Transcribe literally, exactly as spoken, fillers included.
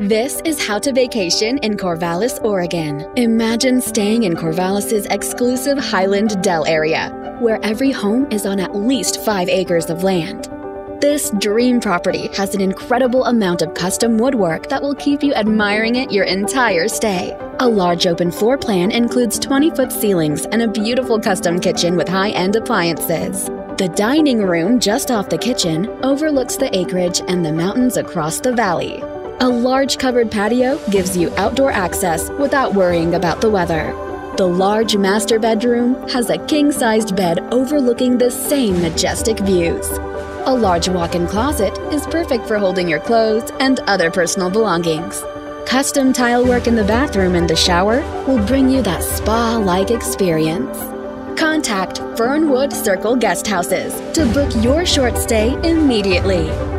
This is how to vacation in Corvallis, Oregon. Imagine staying in Corvallis's exclusive Highland Dell area, where every home is on at least five acres of land. This dream property has an incredible amount of custom woodwork that will keep you admiring it your entire stay. A large open floor plan includes twenty-foot ceilings and a beautiful custom kitchen with high-end appliances. The dining room just off the kitchen overlooks the acreage and the mountains across the valley. A large covered patio gives you outdoor access without worrying about the weather. The large master bedroom has a king-sized bed overlooking the same majestic views. A large walk-in closet is perfect for holding your clothes and other personal belongings. Custom tile work in the bathroom and the shower will bring you that spa-like experience. Contact Fernwood Circle Guest Houses to book your short stay immediately.